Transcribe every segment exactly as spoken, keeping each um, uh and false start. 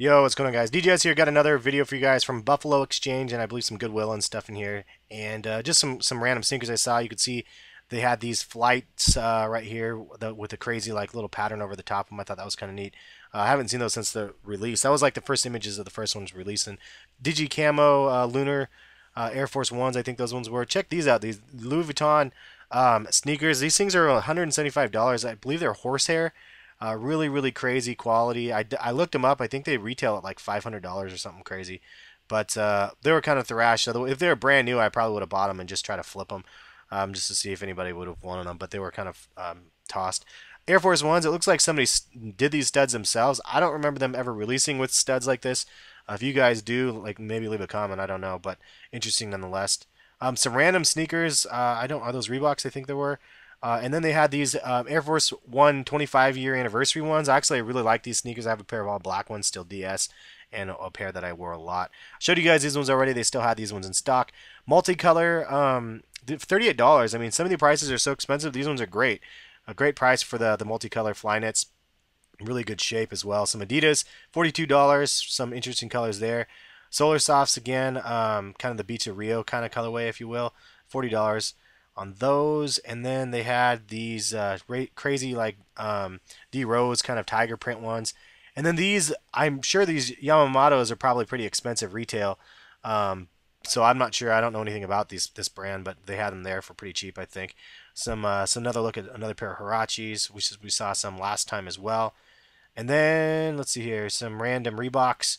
Yo, what's going on, guys? D J S here. Got another video for you guys from Buffalo Exchange, and I believe some Goodwill and stuff in here, and uh, just some some random sneakers I saw. You could see they had these flights uh, right here the, with a crazy like little pattern over the top of them. I thought that was kind of neat. Uh, I haven't seen those since the release. That was like the first images of the first ones releasing. Digi Camo, uh, Lunar, uh, Air Force Ones. I think those ones were. Check these out. These Louis Vuitton um, sneakers. These things are one hundred seventy-five dollars. I believe they're horsehair. Uh, really, really crazy quality. I, I looked them up. I think they retail at like five hundred dollars or something crazy. But uh, they were kind of thrashed. If they were brand new, I probably would have bought them and just tried to flip them um, just to see if anybody would have wanted them. But they were kind of um, tossed. Air Force Ones, it looks like somebody did these studs themselves. I don't remember them ever releasing with studs like this. Uh, if you guys do, like maybe leave a comment. I don't know, but interesting nonetheless. Um, some random sneakers. Uh, I don't, are those Reeboks? I think they were. Uh, and then they had these um, Air Force One twenty-five year anniversary ones. Actually, I really like these sneakers. I have a pair of all black ones, still D S, and a pair that I wore a lot. I showed you guys these ones already. They still had these ones in stock. Multicolor, um, thirty-eight dollars. I mean, some of the prices are so expensive. These ones are great. A great price for the, the multicolor Flyknits. Really good shape as well. Some Adidas, forty-two dollars. Some interesting colors there. Solarsofts, again, um, kind of the Beach of Rio kind of colorway, if you will. forty dollars. On those, and then they had these uh, crazy like um, D Rose kind of tiger print ones, and then these, I'm sure these Yamamotos are probably pretty expensive retail, um, so I'm not sure. I don't know anything about these this brand, but they had them there for pretty cheap, I think. Some uh, so another look at another pair of Harachis, which is, we saw some last time as well, and then let's see here, some random Reeboks.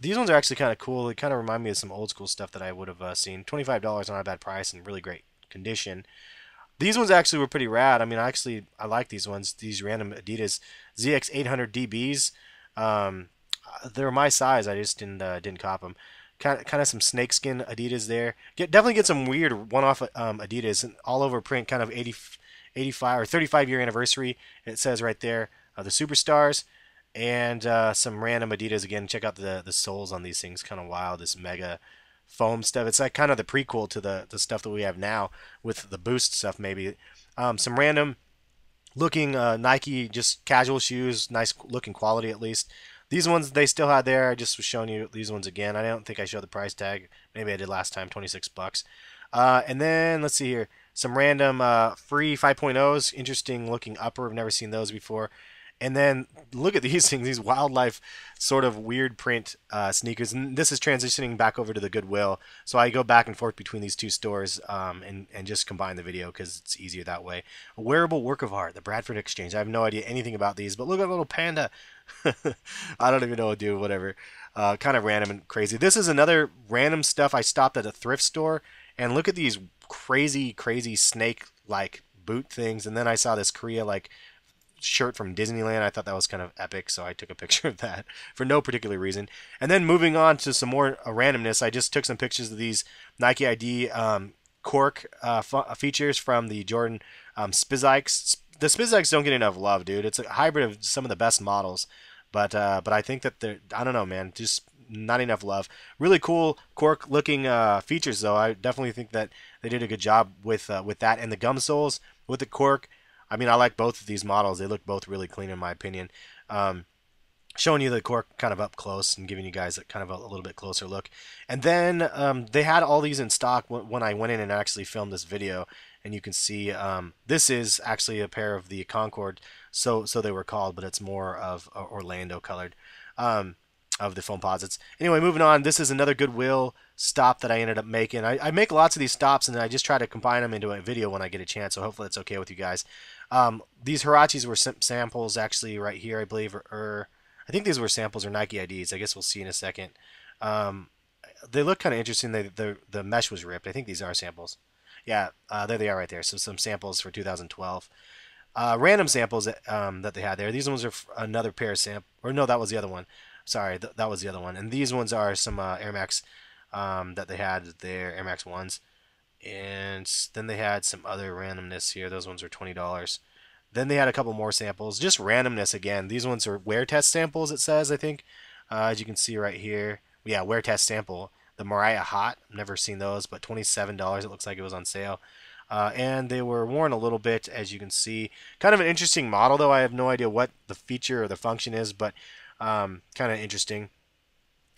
These ones are actually kind of cool. They kind of remind me of some old school stuff that I would have uh, seen. twenty-five dollars, not a bad price, and really great condition. These ones actually were pretty rad. I mean, I actually I like these ones. These random Adidas Z X eight hundred D Bs. Um, they're my size. I just didn't uh, didn't cop them. Kind of, kind of some snakeskin Adidas there. Get definitely get some weird one-off um, Adidas and all over print. Kind of eighty, eighty-five or thirty-five year anniversary. It says right there uh, the Superstars and uh, some random Adidas again. Check out the the soles on these things. Kind of wild. This mega foam stuff. It's like kind of the prequel to the the stuff that we have now with the Boost stuff, maybe. Um, some random looking uh, Nike just casual shoes, nice looking quality at least. These ones they still had there. I just was showing you these ones again. I don't think I showed the price tag. Maybe I did last time, twenty-six bucks. Uh, and then let's see here, some random uh, Free five point ohs, interesting looking upper. I've never seen those before. And then look at these things, these wildlife sort of weird print uh, sneakers. And this is transitioning back over to the Goodwill. So I go back and forth between these two stores um, and, and just combine the video because it's easier that way. A wearable work of art, the Bradford Exchange. I have no idea anything about these, but look at a little panda. I don't even know what to do, whatever. Uh, kind of random and crazy. This is another random stuff. I stopped at a thrift store and look at these crazy, crazy snake-like boot things. And then I saw this Korea like shirt from Disneyland. I thought that was kind of epic, so I took a picture of that for no particular reason. And then moving on to some more uh, randomness, I just took some pictures of these Nike I D um, cork uh, features from the Jordan um, Spizikes. The Spizikes don't get enough love, dude. It's a hybrid of some of the best models, but uh, but I think that they're, I don't know, man, just not enough love. Really cool cork looking uh, features, though. I definitely think that they did a good job with uh, with that, and the gum soles with the cork. I mean, I like both of these models. They look both really clean in my opinion. Um, showing you the cork kind of up close and giving you guys a, kind of a, a little bit closer look. And then um, they had all these in stock when I went in and actually filmed this video. And you can see um, this is actually a pair of the Concord, so so they were called, but it's more of uh, Orlando colored um, of the Foamposites. Anyway, moving on. This is another Goodwill stop that I ended up making. I, I make lots of these stops, and I just try to combine them into a video when I get a chance. So hopefully that's okay with you guys. Um, these Harachis were samples actually right here, I believe, or, or I think these were samples or Nike I Ds. I guess we'll see in a second. Um, they look kind of interesting. They, the, the mesh was ripped. I think these are samples. Yeah, uh, there they are right there. So some samples for two thousand twelve. Uh, random samples that, um, that they had there. These ones are another pair of samples. Or no, that was the other one. Sorry, th that was the other one. And these ones are some uh, Air Max um, that they had there, Air Max ones. And then they had some other randomness here. Those ones were twenty dollars. Then they had a couple more samples. Just randomness again. These ones are wear test samples, it says, I think. Uh, as you can see right here. Yeah, wear test sample. The Mariah Hot. Never seen those, but twenty-seven dollars. It looks like it was on sale. Uh, and they were worn a little bit, as you can see. Kind of an interesting model, though. I have no idea what the feature or the function is, but Um, kind of interesting.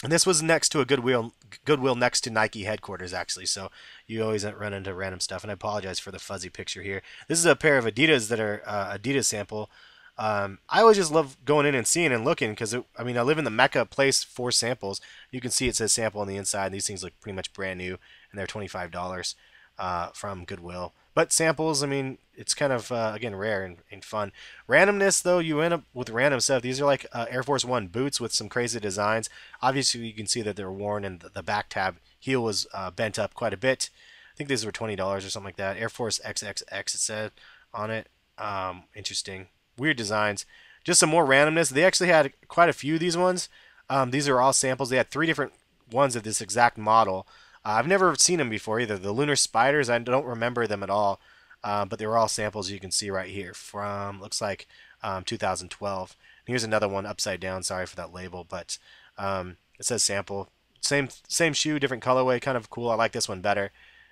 And this was next to a Goodwill, Goodwill next to Nike headquarters, actually. So you always run into random stuff. And I apologize for the fuzzy picture here. This is a pair of Adidas that are uh, Adidas sample. Um, I always just love going in and seeing and looking because, I mean, I live in the Mecca place for samples. You can see it says sample on the inside. And these things look pretty much brand new, and they're twenty-five dollars uh, from Goodwill. But samples, I mean, it's kind of, uh, again, rare and, and fun. Randomness, though, you end up with random stuff. These are like uh, Air Force One boots with some crazy designs. Obviously, you can see that they're worn, and the, the back tab heel was uh, bent up quite a bit. I think these were twenty dollars or something like that. Air Force triple X, it said on it. Um, interesting. Weird designs. Just some more randomness. They actually had quite a few of these ones. Um, these are all samples. They had three different ones of this exact model. Uh, I've never seen them before either. The Lunar Spiders, I don't remember them at all, uh, but they were all samples you can see right here from, looks like, um, two thousand twelve. And here's another one upside down. Sorry for that label, but um, it says sample. Same same shoe, different colorway, kind of cool. I like this one better.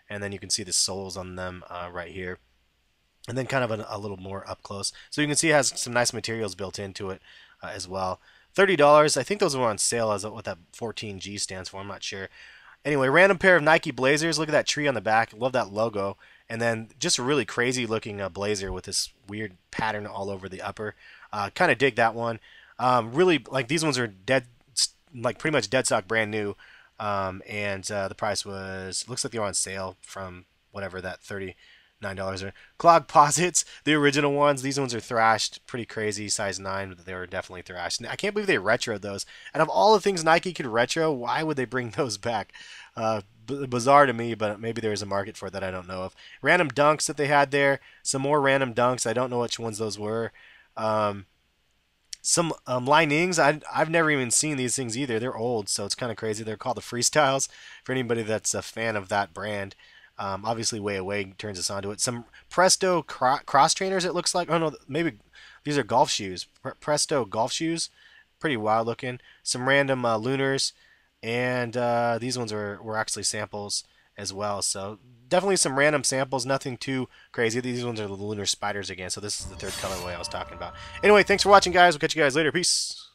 And then you can see the soles on them uh, right here. And then kind of a, a little more up close. So you can see it has some nice materials built into it uh, as well. thirty dollars. I think those were on sale as what that fourteen G stands for. I'm not sure. Anyway, random pair of Nike Blazers. Look at that tree on the back. Love that logo. And then just a really crazy looking uh, blazer with this weird pattern all over the upper. Uh, kind of dig that one. Um, really, like these ones are dead, like pretty much dead stock, brand new. Um, and uh, the price was, looks like they were on sale from whatever that thirty-nine dollars or Clog Posits, the original ones. These ones are thrashed, pretty crazy, size nine, but they were definitely thrashed. And I can't believe they retroed those. And of all the things Nike could retro, why would they bring those back? Uh, b bizarre to me, but maybe there is a market for it that I don't know of. Random Dunks that they had there. Some more random Dunks. I don't know which ones those were. Um, some um, Linings. I, I've never even seen these things either. They're old, so it's kind of crazy. They're called the Freestyles for anybody that's a fan of that brand. Um, obviously, Way Away turns us onto it. Some Presto cro cross trainers, it looks like. Oh, no, maybe these are golf shoes. Pre Presto golf shoes. Pretty wild looking. Some random uh, Lunars. And uh, these ones were, were actually samples as well. So definitely some random samples. Nothing too crazy. These ones are the Lunar Spiders again. So this is the third colorway I was talking about. Anyway, thanks for watching, guys. We'll catch you guys later. Peace.